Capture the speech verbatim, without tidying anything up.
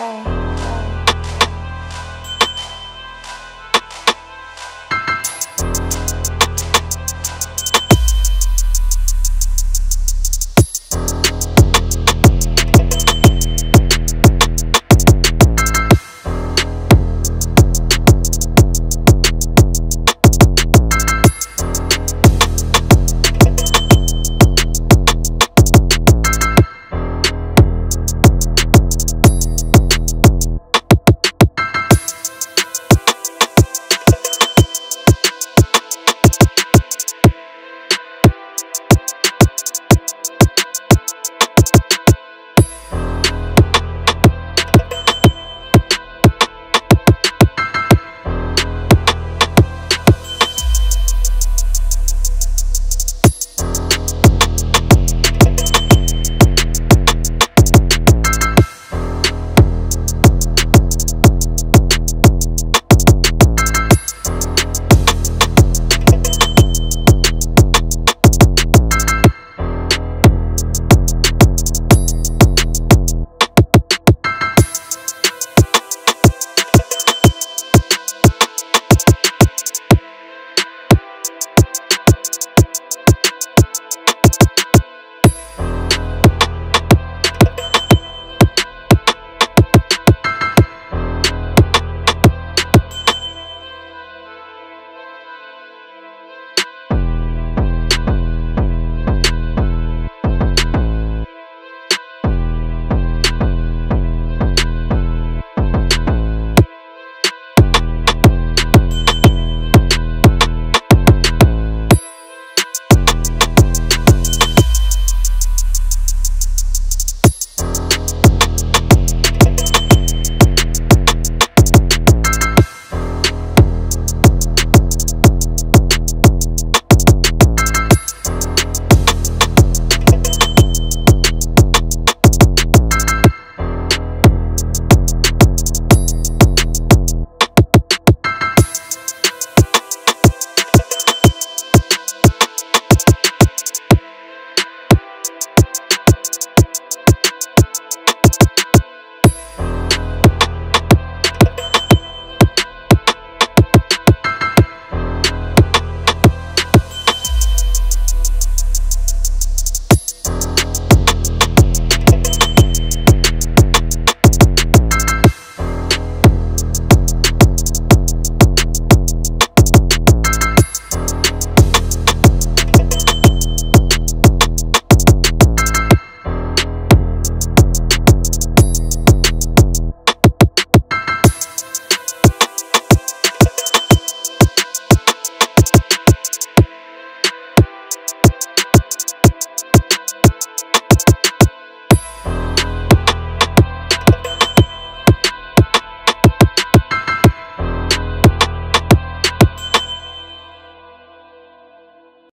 wall.